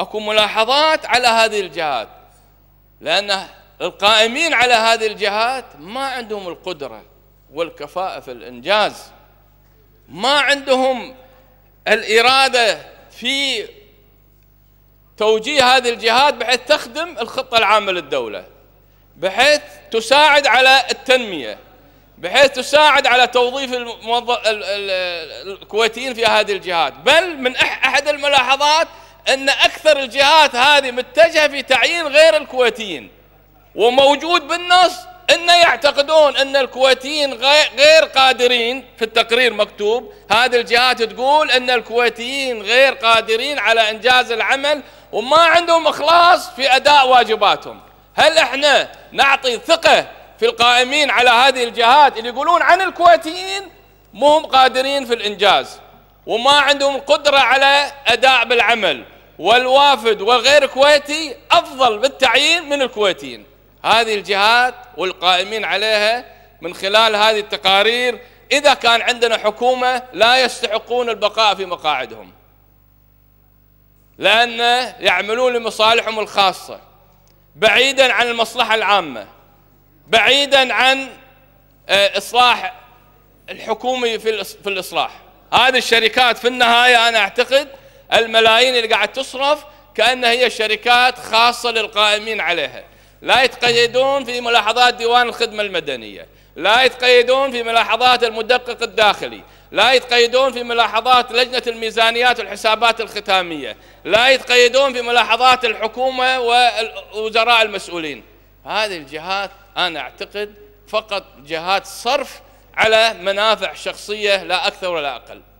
اكو ملاحظات على هذه الجهات، لان القائمين على هذه الجهات ما عندهم القدرة والكفاءة في الإنجاز، ما عندهم الإرادة في توجيه هذه الجهات بحيث تخدم الخطة العامة للدولة، بحيث تساعد على التنمية، بحيث تساعد على توظيف الكويتيين في هذه الجهات. بل من أحد الملاحظات أن أكثر الجهات هذه متجهة في تعيين غير الكويتيين، وموجود بالنص أن يعتقدون أن الكويتيين غير قادرين. في التقرير مكتوب هذه الجهات تقول أن الكويتيين غير قادرين على إنجاز العمل وما عندهم إخلاص في أداء واجباتهم. هل إحنا نعطي ثقة في القائمين على هذه الجهات اللي يقولون عن الكويتيين مهم قادرين في الإنجاز وما عندهم قدرة على أداء بالعمل، والوافد والغير كويتي أفضل بالتعيين من الكويتيين؟ هذه الجهات والقائمين عليها من خلال هذه التقارير، إذا كان عندنا حكومة لا يستحقون البقاء في مقاعدهم، لأن يعملون لمصالحهم الخاصة بعيداً عن المصلحة العامة، بعيداً عن إصلاح الحكومي في الإصلاح. هذه الشركات في النهاية أنا أعتقد الملايين اللي قاعد تصرف كأنها هي شركات خاصة للقائمين عليها، لا يتقيدون في ملاحظات ديوان الخدمة المدنية، لا يتقيدون في ملاحظات المدقق الداخلي، لا يتقيدون في ملاحظات لجنة الميزانيات والحسابات الختامية، لا يتقيدون في ملاحظات الحكومة ووزراء المسؤولين. هذه الجهات أنا أعتقد فقط جهات صرف على منافع شخصية لا أكثر ولا أقل.